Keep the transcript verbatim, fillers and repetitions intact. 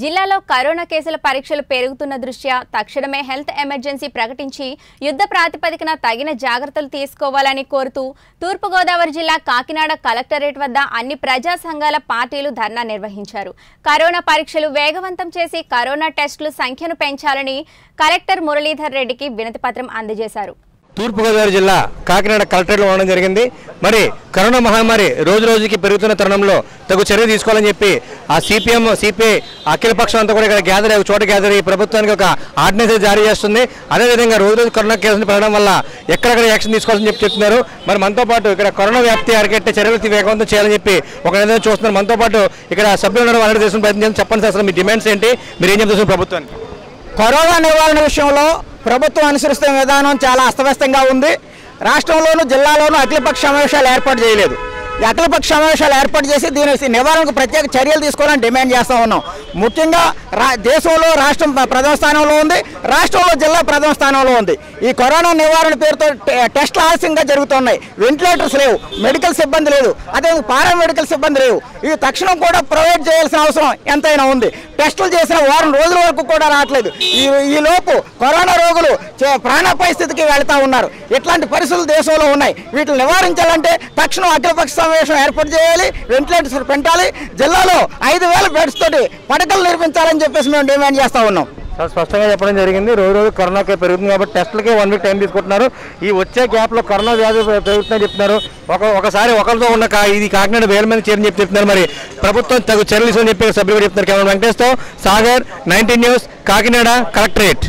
జిల్లాలో కరోనా కేసుల పరీక్షలు పెరుగుతున్న దృష్ట్యా తక్షణమే హెల్త్ ఎమర్జెన్సీ ప్రకటించి యుద్ధ ప్రాతిపదికన తగిన జాగృతలు తీసుకోవాలని కోరుతూ తూర్పు గోదావరి జిల్లా కాకినాడ కలెక్టరేట్ వద్ద అన్ని ప్రజా సంఘాల పార్టీలు ధర్నా నిర్వహించారు. కరోనా పరీక్షలు వేగవంతం చేసి కరోనా టెస్టుల సంఖ్యను పెంచాలని కలెక్టర్ మురళీధర్ రెడ్డికి వినతి పత్రం అందజేశారు. తూర్పు గోదావరి జిల్లా కాకినాడ కలెక్టరేట్లో ఉండడం జరిగింది. మరి కరోనా మహమ్మారి రోజు రోజుకి పెరుగుతున్న తరుణంలో తగు చర్య తీసుకోవాలని చెప్పి ఆ సిపిఎం సిపిఐ అఖిల పక్షం అంతా కూడా ఇక్కడ గ్యాదర్ అయ్యి చోట గ్యాదర్ అయ్యి ప్రభుత్వానికి ఒక ఆర్డినెన్స్ జారీ చేస్తుంది. అదేవిధంగా రోజు రోజు కరోనా కేసులు పెరగడం వల్ల ఎక్కడెక్కడ యాక్షన్ తీసుకోవాలని చెప్పి చెప్తున్నారు. మరి మనతో పాటు ఇక్కడ కరోనా వ్యాప్తి అరికట్టే చర్యలు వేగవంతం చేయాలని చెప్పి ఒక నిర్ణయం చూస్తున్నారు. మనతో పాటు ఇక్కడ సభ్యులు వాళ్ళు చేసిన ప్రయత్నం చెప్పండి. అసలు మీ డిమాండ్స్ ఏంటి, మీరు ఏం చెప్తున్నారు ప్రభుత్వానికి? కరోనా నివారణ విషయంలో ప్రభుత్వం అనుసరిస్తున్న విధానం చాలా అస్తవ్యస్తంగా ఉంది. రాష్ట్రంలోనూ జిల్లాలోనూ అఖిలపక్ష సమావేశాలు ఏర్పాటు చేయలేదు. ఈ అఖిలపక్ష సమావేశాలు ఏర్పాటు చేసి దీని నివారణకు ప్రత్యేక చర్యలు తీసుకోవాలని డిమాండ్ చేస్తూ ఉన్నాం. ముఖ్యంగా దేశంలో రాష్ట్రం ప్రథమ స్థానంలో ఉంది, రాష్ట్రంలో జిల్లా ప్రథమ స్థానంలో ఉంది. ఈ కరోనా నివారణ పేరుతో టెస్టులు ఆలస్యంగా జరుగుతున్నాయి, వెంటిలేటర్స్ లేవు, మెడికల్ సిబ్బంది లేదు, అదేవిధంగా పారామెడికల్ సిబ్బంది లేవు. ఇవి తక్షణం కూడా ప్రొవైడ్ చేయాల్సిన అవసరం ఎంతైనా ఉంది. టెస్టులు చేసిన వారం రోజుల వరకు కూడా రావట్లేదు. ఈ ఈ లోపు కరోనా రోగులు ప్రాణాపాయ స్థితికి వెళుతూ ఉన్నారు. ఇట్లాంటి పరిస్థితులు దేశంలో ఉన్నాయి. వీటిని నివారించాలంటే తక్షణం అఖిలపక్ష సమావేశం ఏర్పాటు చేయాలి, వెంటిలేటర్స్ పెంచాలి, జిల్లాలో ఐదు వేల బెడ్స్ తోటి పడకలు నిర్మించాలని చెప్పేసి మేము డిమాండ్ చేస్తూ ఉన్నాం. చాలా స్పష్టంగా చెప్పడం జరిగింది. రోజు రోజు కరోనా పెరుగుతుంది కాబట్టి టెస్టులకే వన్ వీక్ టైం తీసుకుంటున్నారు. ఈ వచ్చే గ్యాప్లో కరోనా వ్యాధి పెరుగుతుందని చెప్తున్నారు. ఒక ఒకసారి ఒకరితో ఉన్న ఇది కాకినాడ వేల మంది చేరని చెప్పి చెప్తున్నారు. మరి ప్రభుత్వం తగు చర్యలు చెప్పి సభ్యులు చెప్తున్నారు. కేవలం Venkateswara Sagar nineteen news Kakinada collectorate.